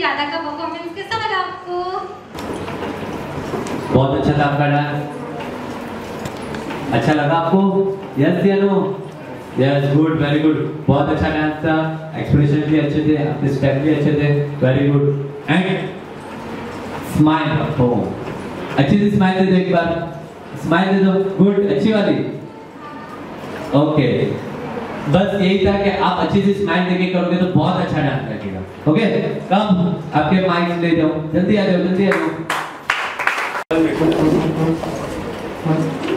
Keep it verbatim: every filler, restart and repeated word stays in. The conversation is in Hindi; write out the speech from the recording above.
थी राधा का परफॉर्मेंस कैसा लगा आपको? बहुत अच्छा था आपका डांस। अच्छा लगा आपको? यस या no? Yes, good, very good. बहुत अच्छा डांस था, एक्सप्रेशन भी अच्छे थे, अपने स्टेप भी अच्छे थे, very good. And smile perform, अच्छी सी स्माइल दे दो एक बार, स्माइल दे दो, गुड, अच्छी वाली। ओके, बस यही था कि आप अच्छी सी स्माइल देके करोगे तो बहुत अच्छा डांस लगेगा। ओके, कम आपके माइक ले जाओ, जल्दी आ जाओ, जल्दी आ जाओ।